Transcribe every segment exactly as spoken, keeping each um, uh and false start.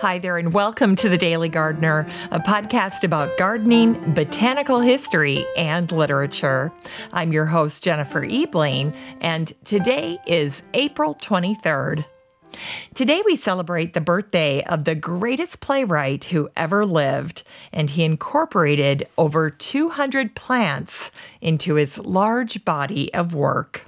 Hi there, and welcome to The Daily Gardener, a podcast about gardening, botanical history, and literature. I'm your host, Jennifer Ebeling, and today is April twenty-third. Today we celebrate the birthday of the greatest playwright who ever lived, and he incorporated over two hundred plants into his large body of work.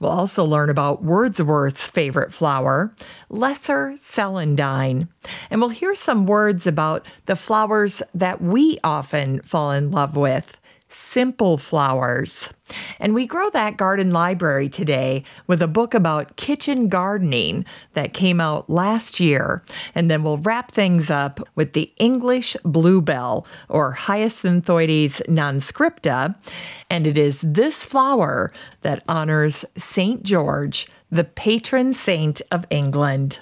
We'll also learn about Wordsworth's favorite flower, lesser celandine, and we'll hear some words about the flowers that we often fall in love with, simple flowers. And we grow that garden library today with a book about kitchen gardening that came out last year. And then we'll wrap things up with the English bluebell, or Hyacinthoides non-scripta. And it is this flower that honors Saint George, the patron saint of England.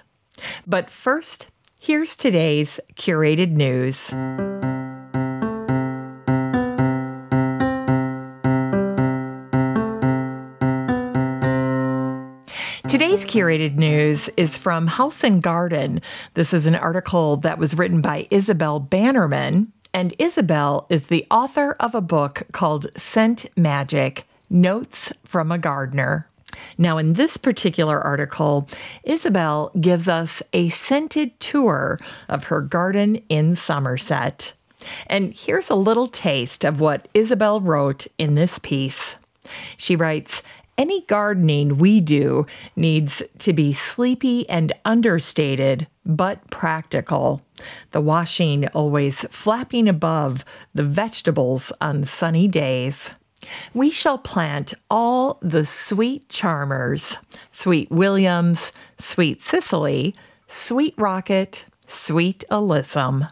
But first, here's today's curated news. Today's curated news is from House and Garden. This is an article that was written by Isabel Bannerman, and Isabel is the author of a book called Scent Magic, Notes from a Gardener. Now, in this particular article, Isabel gives us a scented tour of her garden in Somerset. And here's a little taste of what Isabel wrote in this piece. She writes, "Any gardening we do needs to be sleepy and understated, but practical. The washing always flapping above the vegetables on sunny days. We shall plant all the sweet charmers, sweet Williams, sweet Cicely, sweet Rocket, sweet Alyssum.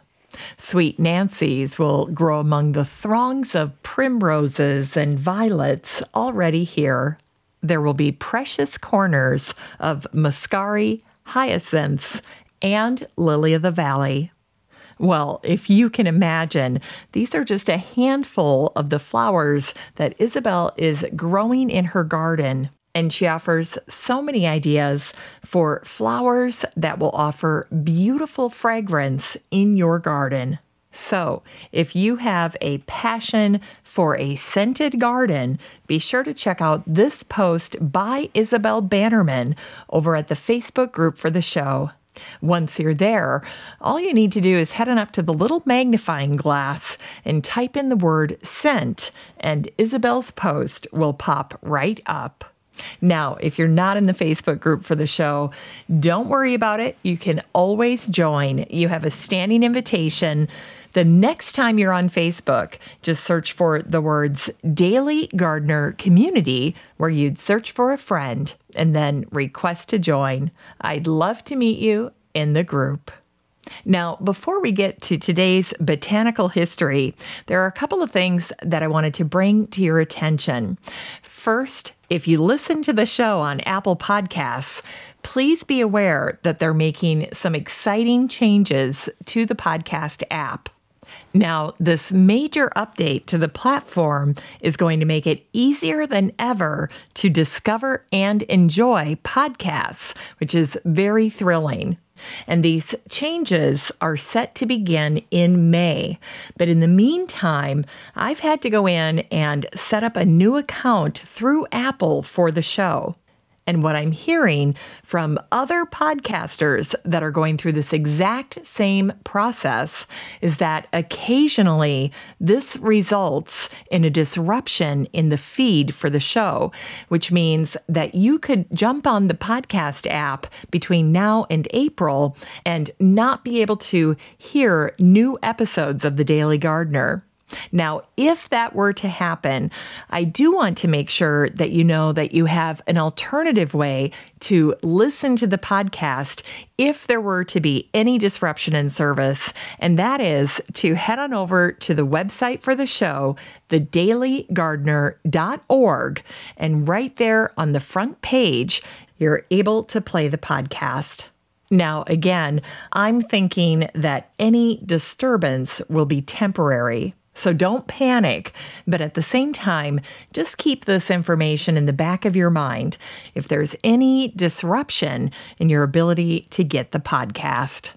Sweet Nancy's will grow among the throngs of primroses and violets already here. There will be precious corners of muscari, hyacinths, and lily of the valley." Well, if you can imagine, these are just a handful of the flowers that Isabel is growing in her garden, and she offers so many ideas for flowers that will offer beautiful fragrance in your garden. So, if you have a passion for a scented garden, be sure to check out this post by Isabel Bannerman over at the Facebook group for the show. Once you're there, all you need to do is head on up to the little magnifying glass and type in the word scent, and Isabel's post will pop right up. Now, if you're not in the Facebook group for the show, don't worry about it. You can always join. You have a standing invitation. The next time you're on Facebook, just search for the words Daily Gardener Community, where you'd search for a friend and then request to join. I'd love to meet you in the group. Now, before we get to today's botanical history, there are a couple of things that I wanted to bring to your attention. First, if you listen to the show on Apple Podcasts, please be aware that they're making some exciting changes to the podcast app. Now, this major update to the platform is going to make it easier than ever to discover and enjoy podcasts, which is very thrilling. And these changes are set to begin in May. But in the meantime, I've had to go in and set up a new account through Apple for the show. And what I'm hearing from other podcasters that are going through this exact same process is that occasionally this results in a disruption in the feed for the show, which means that you could jump on the podcast app between now and April and not be able to hear new episodes of The Daily Gardener. Now, if that were to happen, I do want to make sure that you know that you have an alternative way to listen to the podcast if there were to be any disruption in service, and that is to head on over to the website for the show, the daily gardener dot org, and right there on the front page, you're able to play the podcast. Now, again, I'm thinking that any disturbance will be temporary. So don't panic, but at the same time, just keep this information in the back of your mind if there's any disruption in your ability to get the podcast.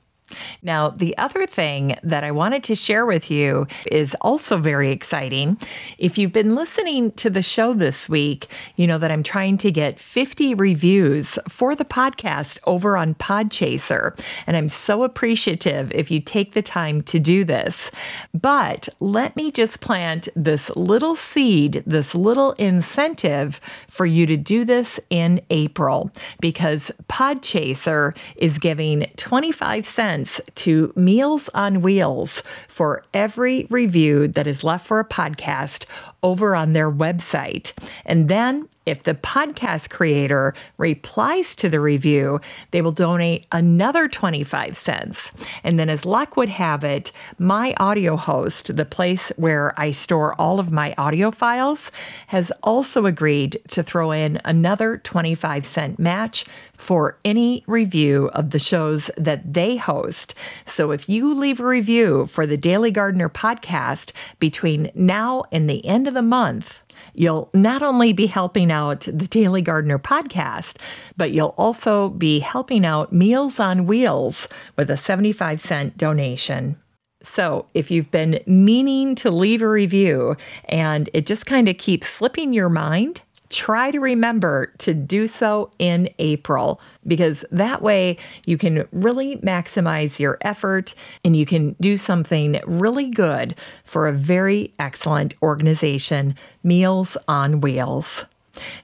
Now, the other thing that I wanted to share with you is also very exciting. If you've been listening to the show this week, you know that I'm trying to get fifty reviews for the podcast over on Podchaser, and I'm so appreciative if you take the time to do this. But let me just plant this little seed, this little incentive for you to do this in April, because Podchaser is giving twenty-five cents to Meals on Wheels for every review that is left for a podcast over on their website. And then if the podcast creator replies to the review, they will donate another twenty-five cents. And then, as luck would have it, my audio host, the place where I store all of my audio files, has also agreed to throw in another twenty-five cent match for any review of the shows that they host. So if you leave a review for the Daily Gardener podcast between now and the end of the month, you'll not only be helping out the Daily Gardener podcast, but you'll also be helping out Meals on Wheels with a seventy-five cent donation. So if you've been meaning to leave a review and it just kind of keeps slipping your mind, try to remember to do so in April, because that way you can really maximize your effort and you can do something really good for a very excellent organization, Meals on Wheels.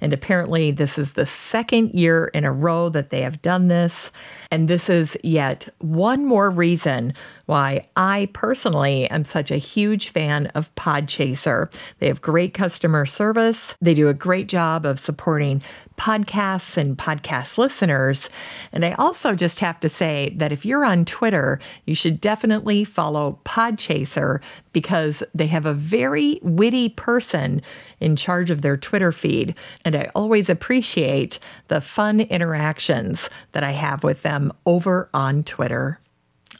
And apparently this is the second year in a row that they have done this. And this is yet one more reason why I personally am such a huge fan of Podchaser. They have great customer service. They do a great job of supporting podcasts and podcast listeners. And I also just have to say that if you're on Twitter, you should definitely follow Podchaser, because they have a very witty person in charge of their Twitter feed. And I always appreciate the fun interactions that I have with them over on Twitter.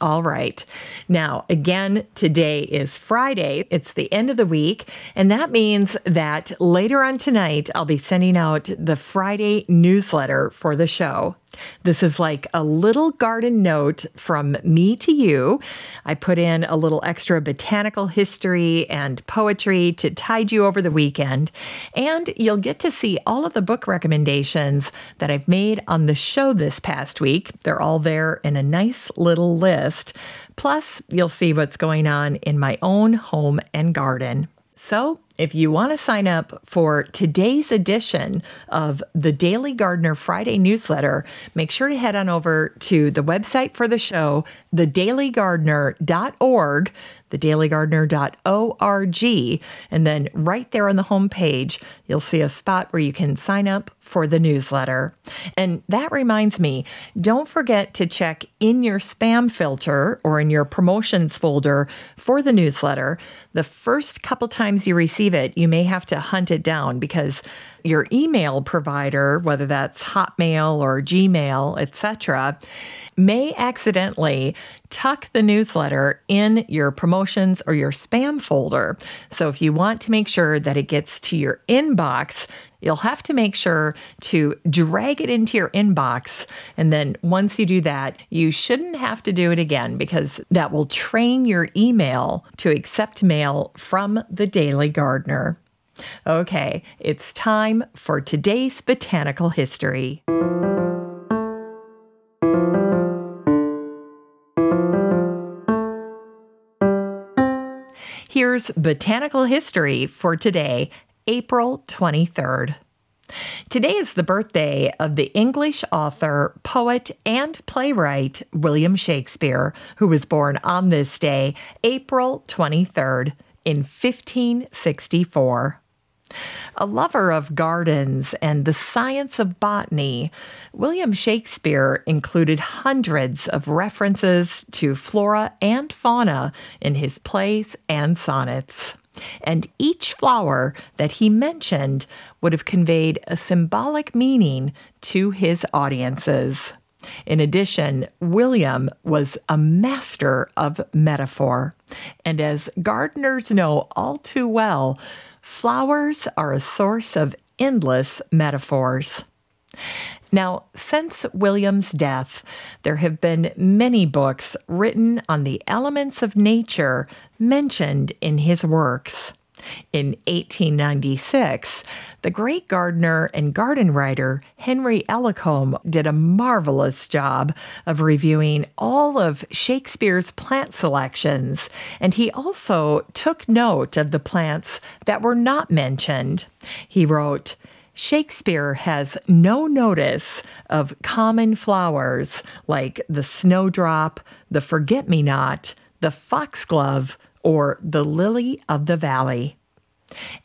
All right. Now, again, today is Friday. It's the end of the week. And that means that later on tonight, I'll be sending out the Friday newsletter for the show. This is like a little garden note from me to you. I put in a little extra botanical history and poetry to tide you over the weekend, and you'll get to see all of the book recommendations that I've made on the show this past week. They're all there in a nice little list. Plus, you'll see what's going on in my own home and garden. So, if you want to sign up for today's edition of the Daily Gardener Friday newsletter, make sure to head on over to the website for the show, the daily gardener dot org, the daily gardener dot org, and then right there on the homepage, you'll see a spot where you can sign up for the newsletter. And that reminds me, don't forget to check in your spam filter or in your promotions folder for the newsletter. The first couple times you receive it, you may have to hunt it down, because your email provider, whether that's Hotmail or Gmail, et cetera, may accidentally tuck the newsletter in your promotions or your spam folder. So if you want to make sure that it gets to your inbox, you'll have to make sure to drag it into your inbox. And then once you do that, you shouldn't have to do it again, because that will train your email to accept mail from the Daily Gardener. Okay, it's time for today's botanical history. Here's botanical history for today, April twenty-third. Today is the birthday of the English author, poet, and playwright William Shakespeare, who was born on this day, April twenty-third, in fifteen sixty-four. A lover of gardens and the science of botany, William Shakespeare included hundreds of references to flora and fauna in his plays and sonnets. And each flower that he mentioned would have conveyed a symbolic meaning to his audiences. In addition, William was a master of metaphor. And as gardeners know all too well, flowers are a source of endless metaphors. Now, since William's death, there have been many books written on the elements of nature mentioned in his works. In eighteen ninety-six, the great gardener and garden writer Henry Ellicombe did a marvelous job of reviewing all of Shakespeare's plant selections, and he also took note of the plants that were not mentioned. He wrote, "Shakespeare has no notice of common flowers like the snowdrop, the forget-me-not, the foxglove, or the lily of the valley."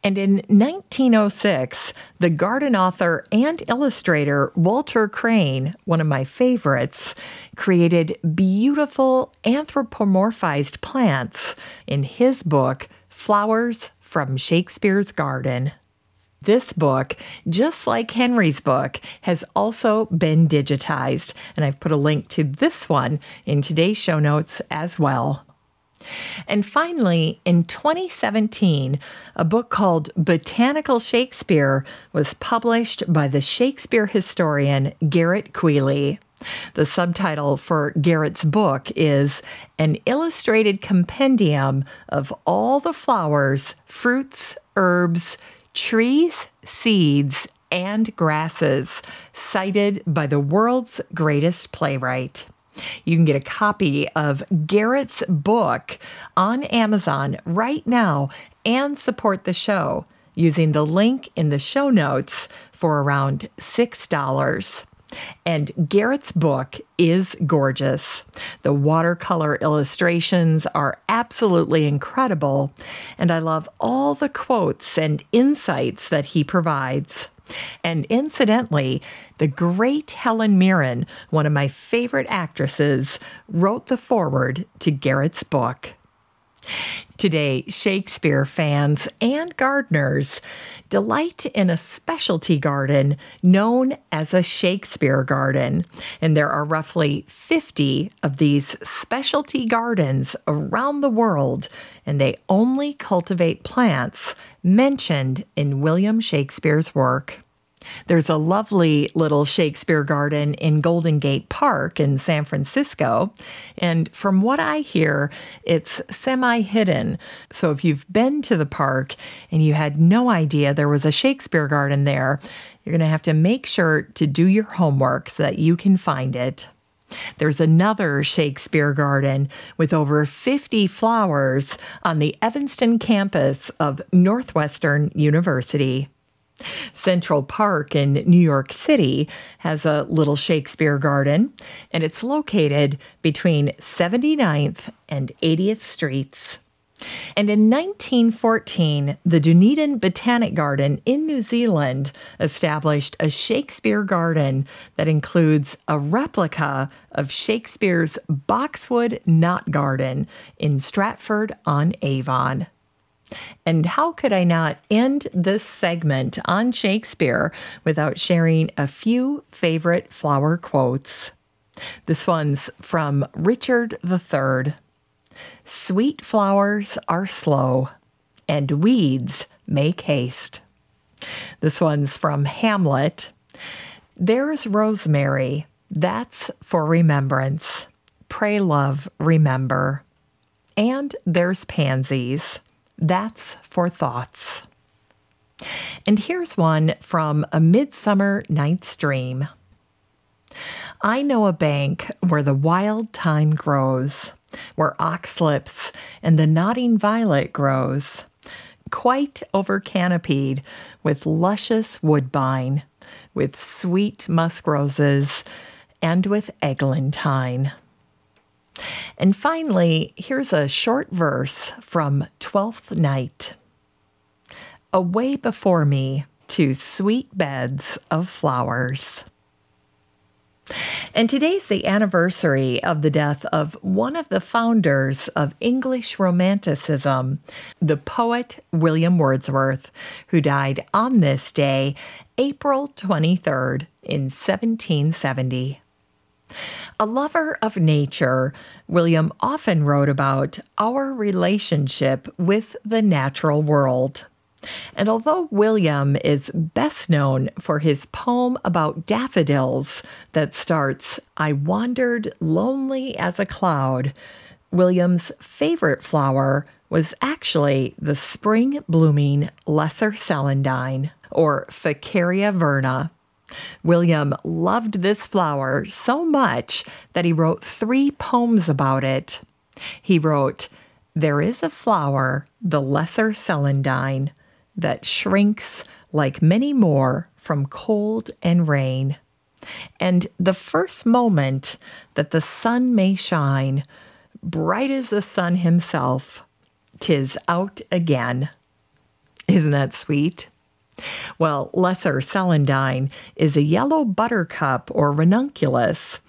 And in nineteen oh six, the garden author and illustrator Walter Crane, one of my favorites, created beautiful anthropomorphized plants in his book, Flowers from Shakespeare's Garden. This book, just like Henry's book, has also been digitized, and I've put a link to this one in today's show notes as well. And finally, in twenty seventeen, a book called Botanical Shakespeare was published by the Shakespeare historian Garrett Queeley. The subtitle for Garrett's book is An Illustrated Compendium of All the Flowers, Fruits, Herbs, Trees, Seeds, and Grasses, cited by the world's greatest playwright. You can get a copy of Garrett's book on Amazon right now and support the show using the link in the show notes for around six dollars. And Garrett's book is gorgeous. The watercolor illustrations are absolutely incredible, and I love all the quotes and insights that he provides. And incidentally, the great Helen Mirren, one of my favorite actresses, wrote the foreword to Garrett's book. Today, Shakespeare fans and gardeners delight in a specialty garden known as a Shakespeare garden, and there are roughly fifty of these specialty gardens around the world, and they only cultivate plants mentioned in William Shakespeare's work. There's a lovely little Shakespeare garden in Golden Gate Park in San Francisco, and from what I hear, it's semi-hidden. So if you've been to the park and you had no idea there was a Shakespeare garden there, you're going to have to make sure to do your homework so that you can find it. There's another Shakespeare garden with over fifty flowers on the Evanston campus of Northwestern University. Central Park in New York City has a little Shakespeare garden, and it's located between seventy-ninth and eightieth Streets. And in nineteen fourteen, the Dunedin Botanic Garden in New Zealand established a Shakespeare garden that includes a replica of Shakespeare's Boxwood Knot Garden in Stratford-on-Avon. And how could I not end this segment on Shakespeare without sharing a few favorite flower quotes? This one's from Richard the Third. "Sweet flowers are slow, and weeds make haste." This one's from Hamlet. "There's rosemary, that's for remembrance. Pray, love, remember. And there's pansies. That's for thoughts." And here's one from A Midsummer Night's Dream. "I know a bank where the wild thyme grows, where oxlips and the nodding violet grows, quite over-canopied with luscious woodbine, with sweet musk roses, and with eglantine." And finally, here's a short verse from Twelfth Night. "Away before me to sweet beds of flowers." And today's the anniversary of the death of one of the founders of English Romanticism, the poet William Wordsworth, who died on this day, April twenty-third, in seventeen seventy. A lover of nature, William often wrote about our relationship with the natural world. And although William is best known for his poem about daffodils that starts, "I wandered lonely as a cloud," William's favorite flower was actually the spring-blooming lesser celandine, or Ficaria verna. William loved this flower so much that he wrote three poems about it. He wrote, "There is a flower, the lesser celandine, that shrinks like many more from cold and rain. And the first moment that the sun may shine, bright as the sun himself, 'tis out again." Isn't that sweet? Well, lesser celandine is a yellow buttercup or ranunculus.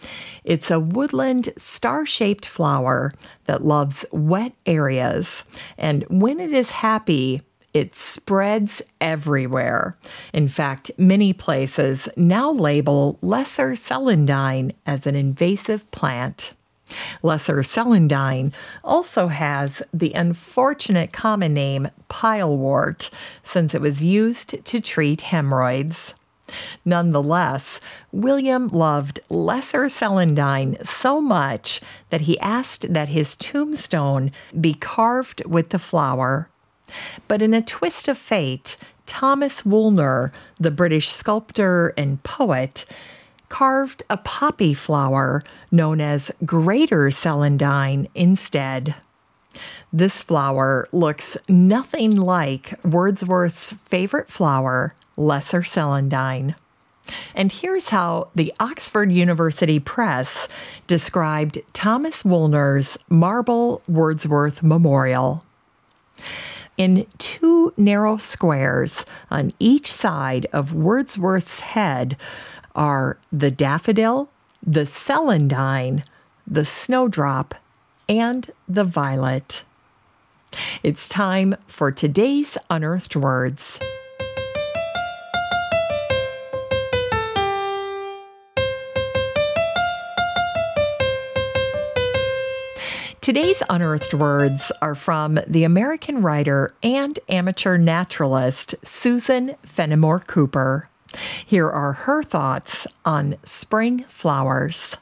It's a woodland star-shaped flower that loves wet areas, and when it is happy, it spreads everywhere. In fact, many places now label lesser celandine as an invasive plant. Lesser celandine also has the unfortunate common name pilewort, since it was used to treat hemorrhoids. Nonetheless, William loved lesser celandine so much that he asked that his tombstone be carved with the flower. But in a twist of fate, Thomas Woolner, the British sculptor and poet, carved a poppy flower known as greater celandine instead. This flower looks nothing like Wordsworth's favorite flower, lesser celandine. And here's how the Oxford University Press described Thomas Woolner's marble Wordsworth Memorial. "In two narrow squares on each side of Wordsworth's head are the daffodil, the celandine, the snowdrop, and the violet." It's time for today's Unearthed Words. Today's Unearthed Words are from the American writer and amateur naturalist Susan Fenimore Cooper. Here are her thoughts on spring flowers.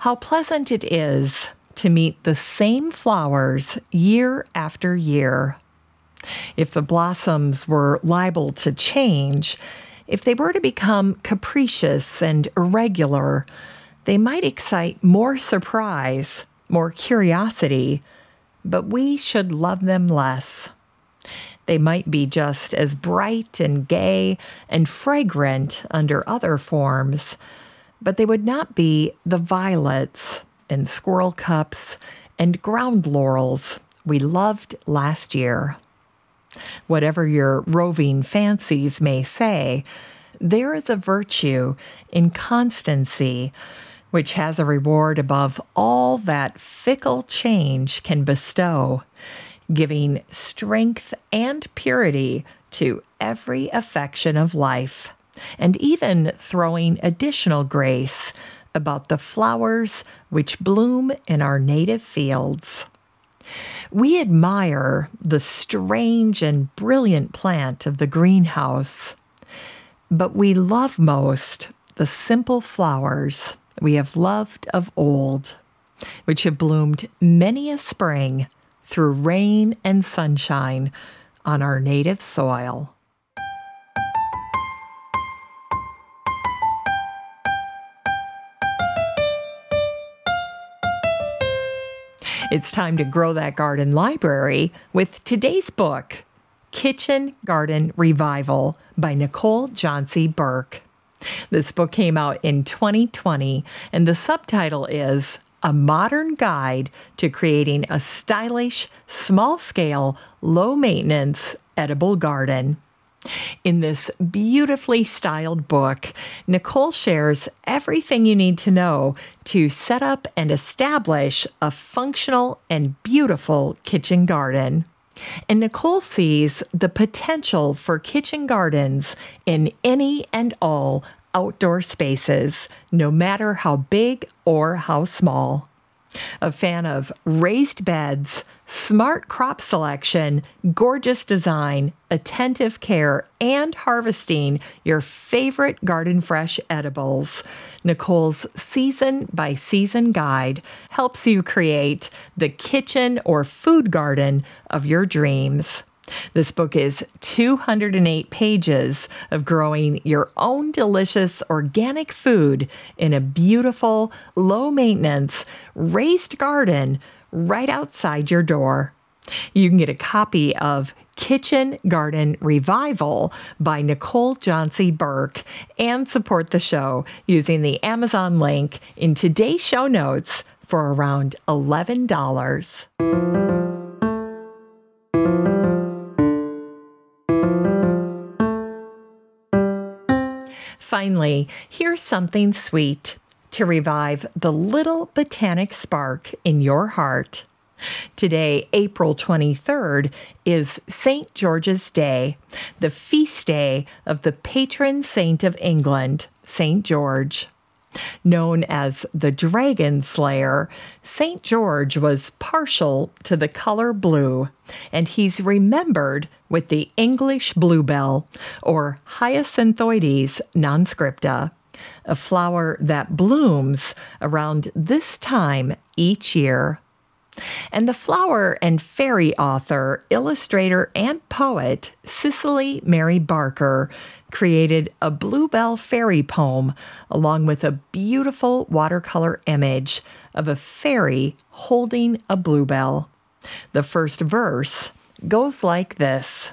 How pleasant it is to meet the same flowers year after year. If the blossoms were liable to change, if they were to become capricious and irregular, they might excite more surprise, more curiosity, but we should love them less. They might be just as bright and gay and fragrant under other forms, but they would not be the violets and squirrel cups and ground laurels we loved last year. Whatever your roving fancies may say, there is a virtue in constancy which has a reward above all that fickle change can bestow, giving strength and purity to every affection of life, and even throwing additional grace about the flowers which bloom in our native fields. We admire the strange and brilliant plant of the greenhouse, but we love most the simple flowers we have loved of old, which have bloomed many a spring through rain and sunshine on our native soil. It's time to grow that garden library with today's book, Kitchen Garden Revival by Nicole Johnsey Burke. This book came out in twenty twenty, and the subtitle is A Modern Guide to Creating a Stylish, Small-Scale, Low-Maintenance Edible Garden. In this beautifully styled book, Nicole shares everything you need to know to set up and establish a functional and beautiful kitchen garden. And Nicole sees the potential for kitchen gardens in any and all outdoor spaces, no matter how big or how small. A fan of raised beds, smart crop selection, gorgeous design, attentive care, and harvesting your favorite garden fresh edibles, Nicole's season by season guide helps you create the kitchen or food garden of your dreams. This book is two hundred eight pages of growing your own delicious organic food in a beautiful, low-maintenance, raised garden right outside your door. You can get a copy of Kitchen Garden Revival by Nicole Johnsey Burke and support the show using the Amazon link in today's show notes for around eleven dollars. Finally, here's something sweet to revive the little botanic spark in your heart. Today, April twenty-third, is Saint George's Day, the feast day of the patron saint of England, Saint George. Known as the Dragon Slayer, Saint George was partial to the color blue, and he's remembered with the English bluebell, or Hyacinthoides non-scripta, a flower that blooms around this time each year. And the flower and fairy author, illustrator, and poet Cicely Mary Barker created a bluebell fairy poem along with a beautiful watercolor image of a fairy holding a bluebell. The first verse goes like this.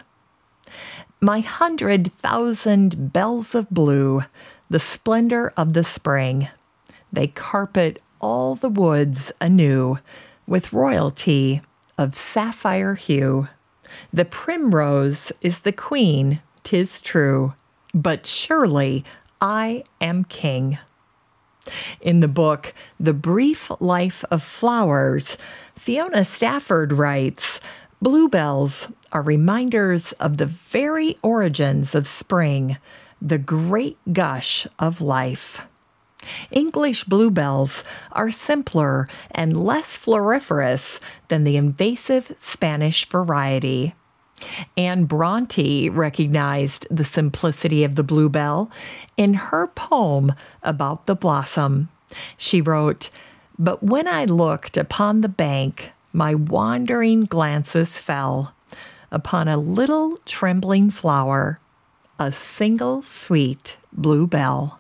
My hundred thousand bells of blue, the splendor of the spring, they carpet all the woods anew, with royalty of sapphire hue. The primrose is the queen, 'tis true, but surely I am king. In the book, The Brief Life of Flowers, Fiona Stafford writes, bluebells are reminders of the very origins of spring, the great gush of life. English bluebells are simpler and less floriferous than the invasive Spanish variety. Anne Bronte recognized the simplicity of the bluebell in her poem about the blossom. She wrote, "But when I looked upon the bank, my wandering glances fell upon a little trembling flower, a single sweet bluebell."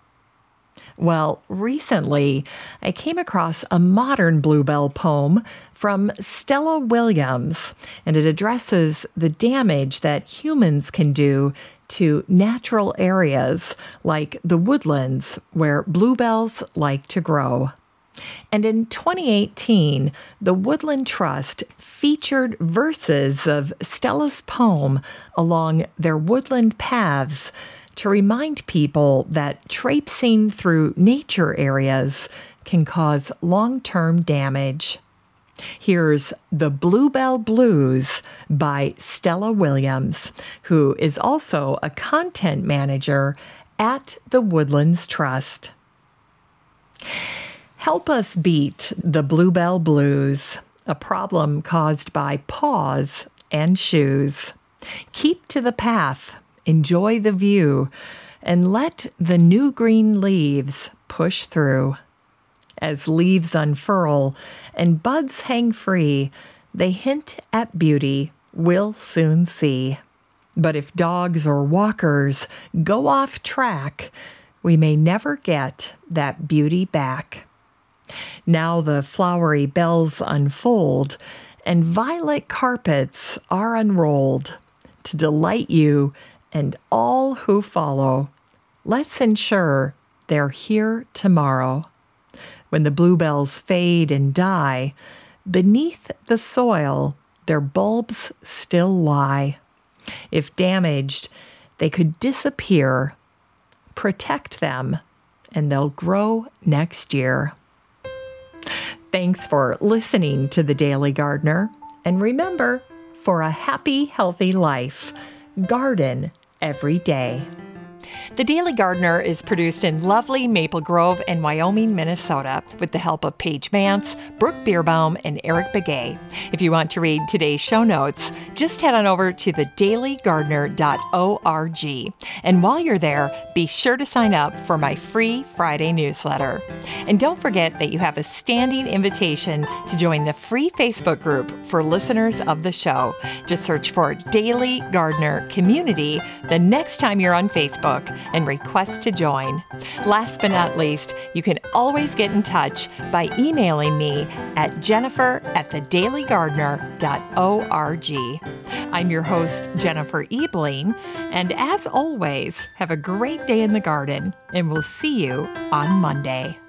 Well, recently, I came across a modern bluebell poem from Stella Williams, and it addresses the damage that humans can do to natural areas like the woodlands where bluebells like to grow. And in twenty eighteen, the Woodland Trust featured verses of Stella's poem along their woodland paths to remind people that traipsing through nature areas can cause long-term damage. Here's The Bluebell Blues by Stella Williams, who is also a content manager at the Woodlands Trust. Help us beat the bluebell blues, a problem caused by paws and shoes. Keep to the path. Enjoy the view, and let the new green leaves push through. As leaves unfurl and buds hang free, they hint at beauty we'll soon see. But if dogs or walkers go off track, we may never get that beauty back. Now the flowery bells unfold, and violet carpets are unrolled to delight you and all who follow. Let's ensure they're here tomorrow. When the bluebells fade and die, beneath the soil their bulbs still lie. If damaged, they could disappear. Protect them, and they'll grow next year. Thanks for listening to The Daily Gardener, and remember, for a happy, healthy life, garden every day. The Daily Gardener is produced in lovely Maple Grove in Wyoming, Minnesota, with the help of Paige Mance, Brooke Bierbaum, and Eric Begay. If you want to read today's show notes, just head on over to the daily gardener dot org. And while you're there, be sure to sign up for my free Friday newsletter. And don't forget that you have a standing invitation to join the free Facebook group for listeners of the show. Just search for Daily Gardener Community the next time you're on Facebook and request to join. Last but not least, you can always get in touch by emailing me at jennifer at the daily gardener dot org. I'm your host, Jennifer Ebeling, and as always, have a great day in the garden, and we'll see you on Monday.